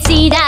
지다